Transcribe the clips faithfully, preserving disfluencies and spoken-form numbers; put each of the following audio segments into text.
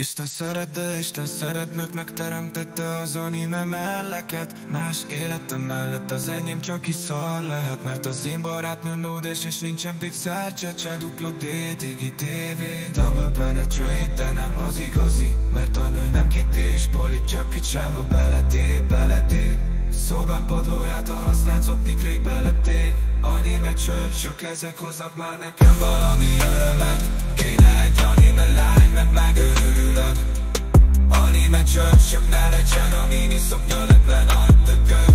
Isten szerette, Isten szeretnek, megteremtette az anime melleket. Más életem mellett az enyém csak is szar lehet, mert az én barátnőm nódes, és nincsen pixel csecse, duplo D-digi té vé. Double penetrate, de nem az igazi, mert a nő nem kittés, polit csak picsába beletép, beletép. Szóban padlóját a használ szopnik, rég beletép. Anime csöp, csak ezek hoznak már nekem valami örömet. Kéne egy anime lány, mert megőrül. Anime csöcs, csak ne legyen a miniszoknya leplen nagy tököm.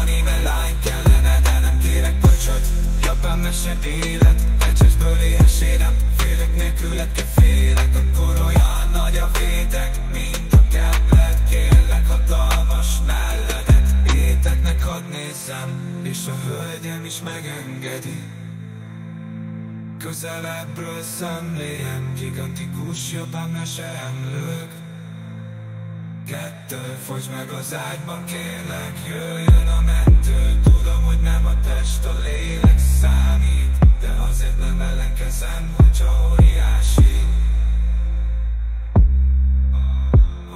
Anime lány kellene, de nem kérek pöcsöt. Japán mese élet, ecsesből éhes érem. Félek nélkül letke félek, akkor olyan nagy a vétek, mint a kemlet. Kérlek hatalmas melledet, éteknek hadd nézzem, és a hölgyem is megengedi. Közelebbről szemlélem, gigantikus japán mese emlők. Kettő, fogy meg az ágyban, kérlek, jöjjön a mentő. Tudom, hogy nem a test, a lélek számít, de azért nem ellenkezem, hogyha óriási.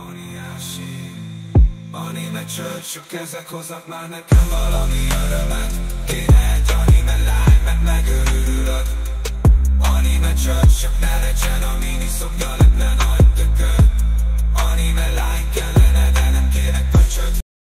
Óriási. Anime csöcs, csak ezek hoznak már nekem valami örömet. Kéne